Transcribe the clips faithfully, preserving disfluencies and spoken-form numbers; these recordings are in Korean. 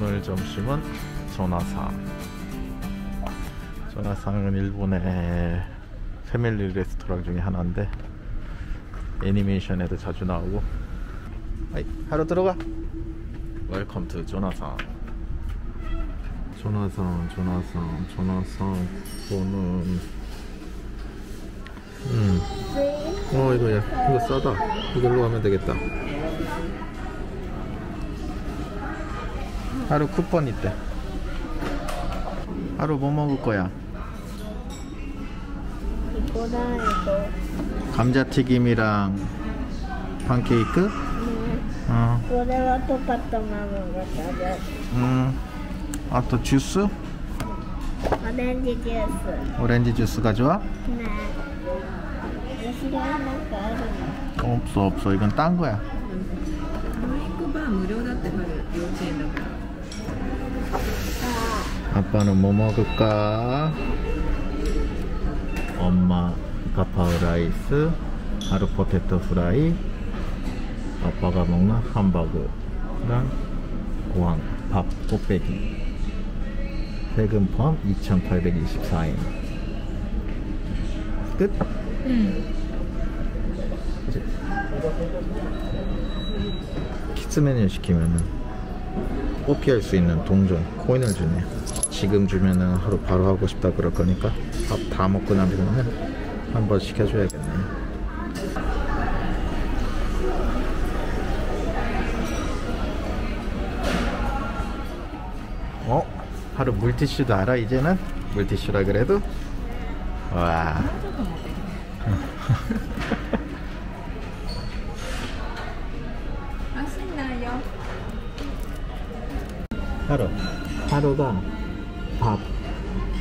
오늘 점심은 조나상. 조나상은 일본의 패밀리 레스토랑 중에 하나인데 애니메이션에도 자주 나오고. 아이, 하루 들어가. 웰컴 투 조나상. 조나상, 조나상, 조나상. 이거는 음. 어, 이거 야, 이거 싸다. 이걸로 하면 되겠다. 하루 쿠폰 있대. 하루 뭐 먹을 거야? 이거랑 이거. 감자튀김이랑 팬케이크? 네. 어. 이거랑 똑같다만 먹었다. 음. 아, 또 주스? 오렌지 주스. 오렌지 주스 가져와? 네. 없어 없어. 이건 딴 거야. 아빠는 뭐 먹을까? 엄마 가파우 라이스, 하루 포테토 프라이, 아빠가 먹는 햄버거랑 고항, 밥, 꽃배기. 세금 포함 이천팔백이십사 엔. 끝? 응. 키스 메뉴 시키면은 뽑기할 수 있는 동전 코인을 주네. 지금 주면은 하루 바로 하고 싶다 그럴 거니까 밥 다 먹고 나면 한번 시켜줘야겠네. 어? 하루 물티슈도 알아 이제는? 물티슈라 그래도? 와. 맛있나요? 하루, 하루가 밥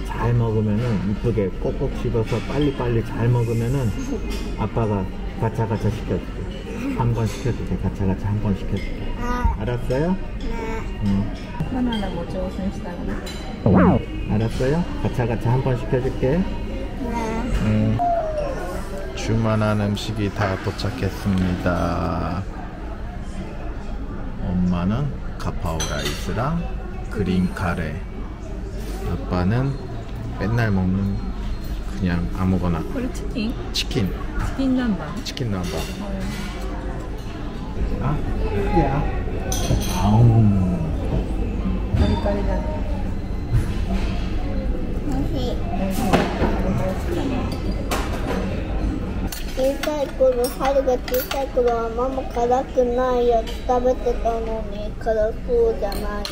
잘 먹으면은 이쁘게 꼭꼭 씹어서 빨리빨리 잘 먹으면은 아빠가 가차가차 시켜줄게. 한 번 시켜줄게. 가차가차 한 번 시켜줄게. 알았어요? 네. 응. 하나나 뭐 조심시다구나. 알았어요? 가차가차 한 번 시켜줄게. 네. 응. 주문한 음식이 다 도착했습니다. 엄마는 가파오 라이스랑 그린 카레, 아빠는 맨날 먹는 그냥 아무거나. 그리고 치킨? 치킨. 치킨 남방. 치킨 남방. 아, 야. 아우. 머리카락이다.小さい頃、春が小さい頃はママ辛くないやつ食べてたのに辛そうじゃないや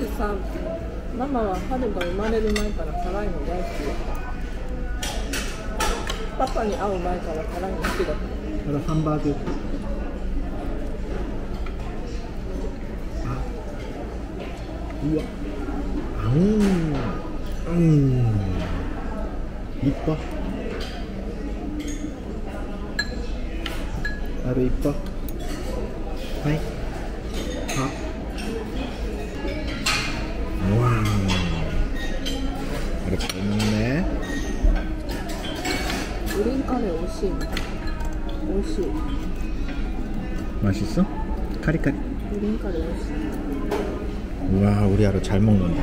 つ。 さ、ママは春が生まれる前から辛いの大好き。パパに会う前から辛いの好きだった。これハンバーグ。あ、うわ、うん、うん、立派。あれ立派。はい。あ。 잘 먹네. 우린카레 오시. 오시. 맛있어? 카리카리. 우린카레 오시. 우와, 우리 하루 잘 먹는다.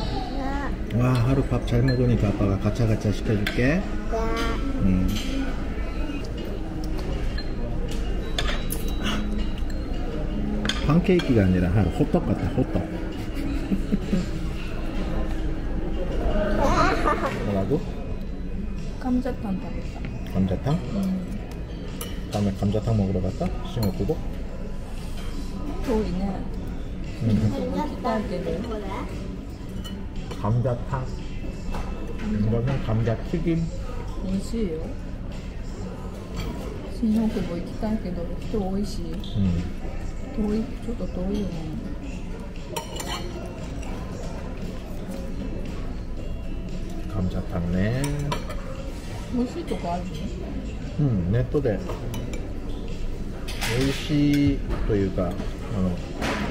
맛있어요? 네. 와, 하루 밥 잘 먹으니까 아빠가 가차가차 시켜줄게. 네. 음. 팬케이크가 아니라 하루 호떡 같다, 호떡. 뭐라고? 감자탕 먹었어. 감자탕? 응. 다음에 감자탕 먹으러 갔다? 시험 보고? 저희는 감자탕. 이거는 감자튀김. 맛있어요. 신선한 거 뭐 있다는데도 또 맛있어. 응. 더위, 조금 더위요. 감자탕네. 오이시도 아주. 응, 네트에 오이시というか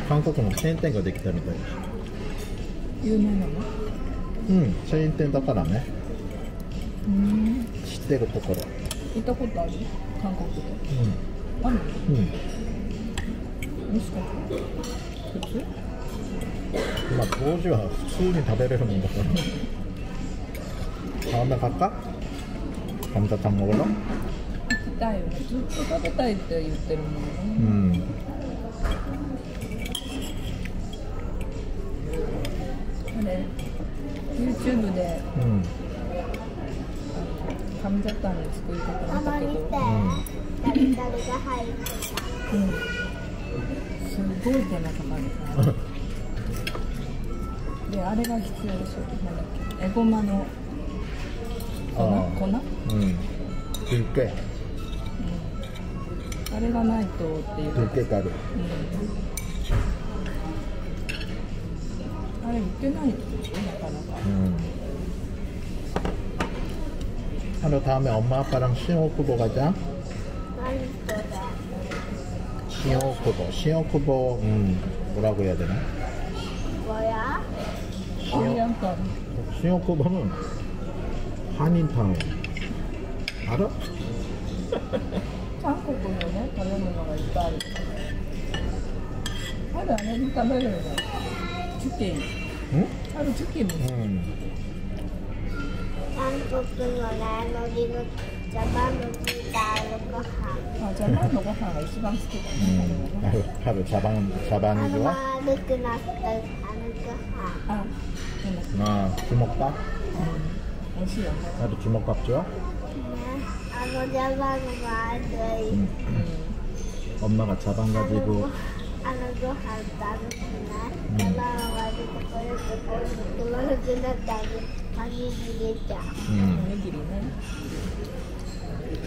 韓国のチェーン店ができたみたいです. 유명한? 응, 체인店だからね. 음. 知ってるところ. 行ったことある? 한국에? 응. 아니? 응. まあ当時は普通に食べれるもんだからあんな買ったあんたたんごろ行きたいよねずっと食べたいって言ってるもんねうんあれ YouTube で、うん、カムジャタンの作り方見たけどダルダルが入ってた、うん、すごい手間かかるからで、あれが必要でしょ。なんだっけ、エゴマの粉、粉？うん。汁気。うん。あれがないとっていう。汁気がある。うん。あれ売ってないでしょ、なかなか。うん。あの다음에 엄마 아빠랑 시오쿠보 가자. 시오쿠보, 시오쿠보, 음, 뭐라고 해야 되나? 뭐야? 시오쿠보 시오쿠보는 한인탕 알아? 한국은 다른 거가 있다 하루 안에 진짜 먹으면 치킨 응? 하루 치킨 한국은 라면이고 자반으로 자반으로 아, 자반으로 하루 시방 시키고 하루 하루 자반 자반이 좋아? 하루 끝났어 아, 아 주먹밥? 응. 맛있어. 나도 주먹밥 줘? 네. 아무 자반으로 하지. 응. 엄마가 자반 가지고. 아무도 한다는구나. 자반으로 가지고 버릇을 버릇을 끝났다고 맛있겠다. 응. 오늘끼리는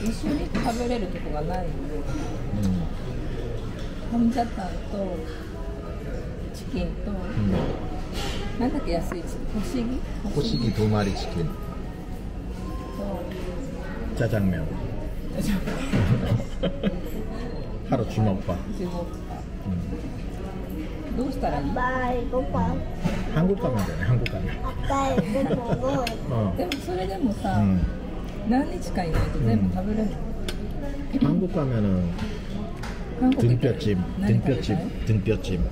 이슈니 가벼레를 두고 가나요? 응. 혼자 또 치킨 또. 응. なんだっけ安いホシギドマリチキンジャジャン麺ハロチモッパどうしたらいい韓国麺だよね韓国麺でもそれでもさ何日かいないと全部食べれる韓国麺はドゥンピョチムドゥンピョチムドゥンピョチム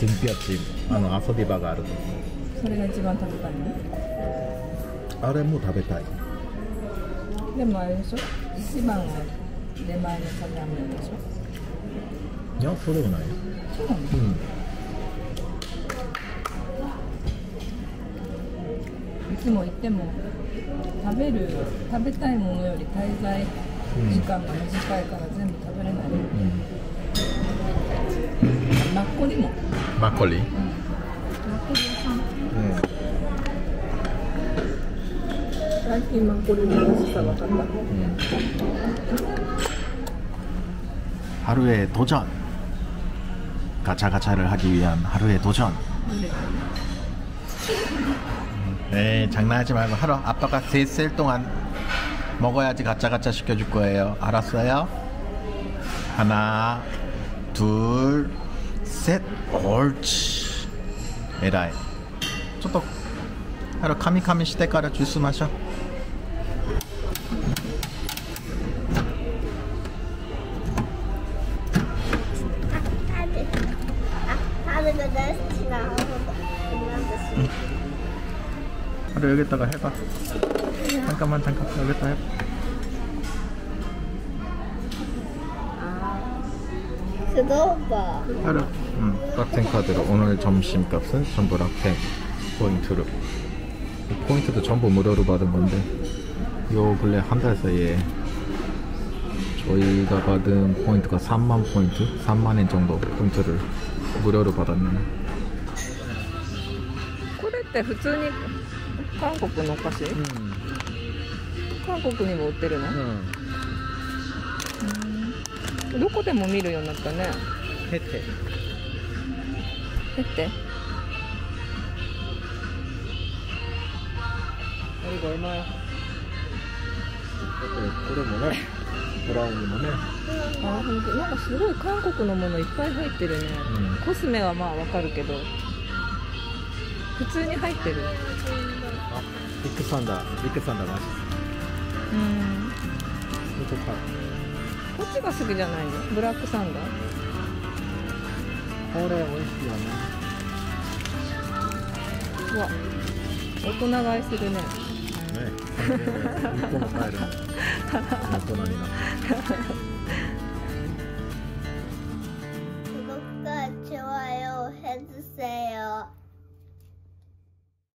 등뼈찜 아, 아소비바가 아르고 그게 가장 맛있었는데? 아래 뭐 다베타이 근데 뭐 알죠? 이시방은 내 마음에 가지 않는 거죠? 야, 그건 아니에요 응 이쯤 이때 뭐 다베를 食べたいものより滞在時間が短いから全部食べれない 막걸리 뭐? 막걸리? 응. 막걸리 응. 막걸리 맛있어 먹었다. 응. 하루의 도전. 가차가차를 하기 위한 하루의 도전. 네, 장난하지 말고 하루 아빠가 세 셀 동안 먹어야지 가차가차 시켜줄 거예요. 알았어요? 하나, 둘. 셋, 옳지. 에라이. 쪼똑. 하루 카미카미 시대가라 주스 마셔. 응. 하루 여기다가 해봐. 잠깐만, 잠깐. 여기다 해봐. 하루 응, 락텐 카드로 오늘 점심값은 전부 락텐 포인트로 포인트도 전부 무료로 받은 건데 요 근래 한 달 사이에 저희가 받은 포인트가 삼만 포인트? 삼만 엔 정도 포인트를 무료로 받았네요 これって普通に韓国のお菓子?韓国にも売ってるの? どこでも見るようになったね。へって。へって。あれがうまい。だってこれもね、ブラウンもね。ああ、本当なんかすごい韓国のものいっぱい入ってるね。うん、コスメはまあわかるけど、普通に入ってる。あ、ビッグサンダー、ビッグサンダーマジ。うん。こっちが好きじゃないのブラックサンダーれ美味しいよね。うわ、大人買いするね。ね、日本帰る。大人になる。